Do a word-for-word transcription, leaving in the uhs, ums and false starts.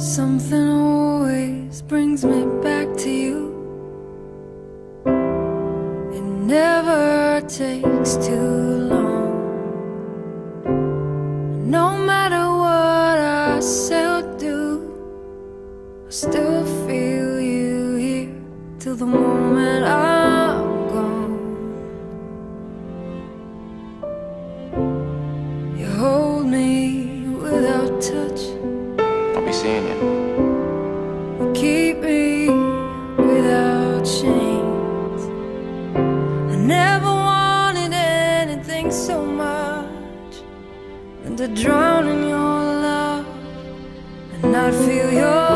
Something always brings me back to you. It never takes too long. No matter what I say or do, I still feel you here till the moment I'm gone. You hold me without touch. Seeing you keep me without chains. I never wanted anything so much than to drown in your love and not feel your